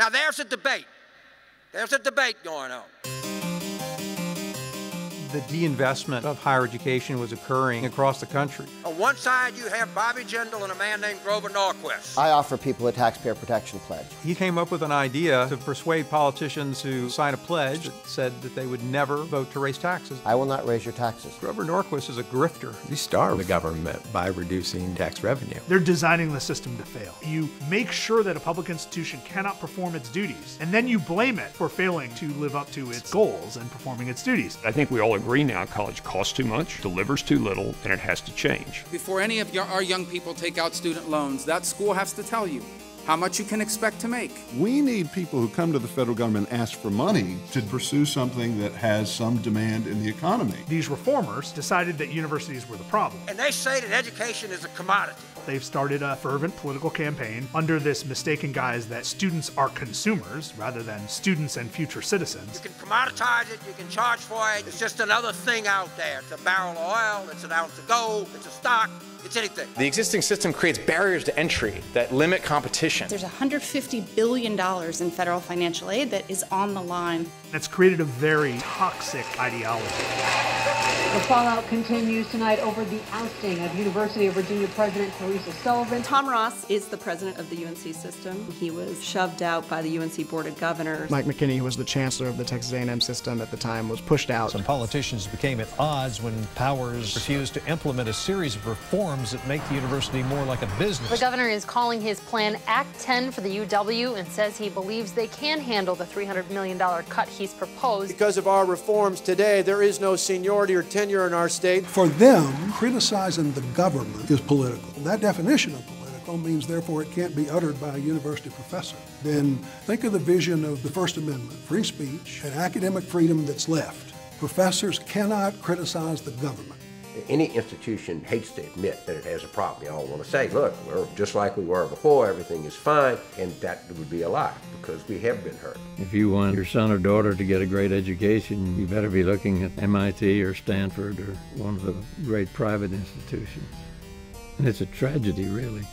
Now there's a debate. There's a debate going on. The deinvestment of higher education was occurring across the country. On one side, you have Bobby Jindal and a man named Grover Norquist. I offer people a taxpayer protection pledge. He came up with an idea to persuade politicians to sign a pledge that said that they would never vote to raise taxes. I will not raise your taxes. Grover Norquist is a grifter. He starved the government by reducing tax revenue. They're designing the system to fail. You make sure that a public institution cannot perform its duties, and then you blame it for failing to live up to its goals and performing its duties. I think we all agree now college costs too much, delivers too little, and it has to change. Before any of our young people take out student loans, that school has to tell you how much you can expect to make. We need people who come to the federal government and ask for money to pursue something that has some demand in the economy. These reformers decided that universities were the problem. And they say that education is a commodity. They've started a fervent political campaign under this mistaken guise that students are consumers rather than students and future citizens. You can commoditize it, you can charge for it. It's just another thing out there. It's a barrel of oil, it's an ounce of gold, it's a stock. It's anything. The existing system creates barriers to entry that limit competition. There's $150 billion in federal financial aid that is on the line. It's created a very toxic ideology. The fallout continues tonight over the ousting of University of Virginia President Teresa Sullivan. Tom Ross is the president of the UNC system. He was shoved out by the UNC Board of Governors. Mike McKinney, who was the chancellor of the Texas A&M system at the time, was pushed out. Some politicians became at odds when powers refused to implement a series of reforms that make the university more like a business. The governor is calling his plan Act 10 for the UW and says he believes they can handle the $300 million cut he's proposed. Because of our reforms today, there is no seniority or tenure in our state. For them, criticizing the government is political. That definition of political means, therefore, it can't be uttered by a university professor. Then think of the vision of the First Amendment, free speech, and academic freedom that's left. Professors cannot criticize the government. Any institution hates to admit that it has a problem. They all want to say, look, we're just like we were before, everything is fine, and that would be a lie, because we have been hurt. If you want your son or daughter to get a great education, you better be looking at MIT or Stanford or one of the great private institutions. And it's a tragedy, really.